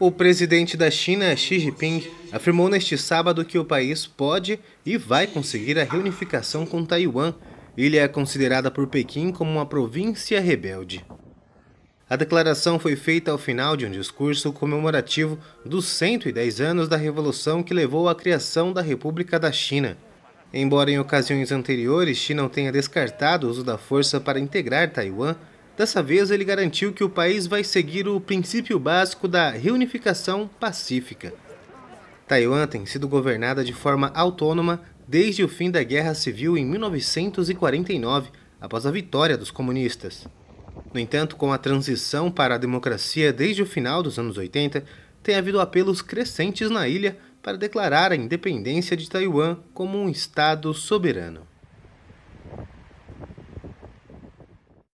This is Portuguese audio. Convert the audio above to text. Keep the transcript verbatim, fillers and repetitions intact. O presidente da China, Xi Jinping, afirmou neste sábado que o país pode e vai conseguir a reunificação com Taiwan, ilha considerada por Pequim como uma província rebelde. A declaração foi feita ao final de um discurso comemorativo dos cento e dez anos da Revolução que levou à criação da República da China. Embora em ocasiões anteriores Xi não tenha descartado o uso da força para integrar Taiwan, dessa vez ele garantiu que o país vai seguir o princípio básico da reunificação pacífica. Taiwan tem sido governada de forma autônoma desde o fim da Guerra Civil em mil novecentos e quarenta e nove, após a vitória dos comunistas. No entanto, com a transição para a democracia desde o final dos anos oitenta, tem havido apelos crescentes na ilha para declarar a independência de Taiwan como um estado soberano.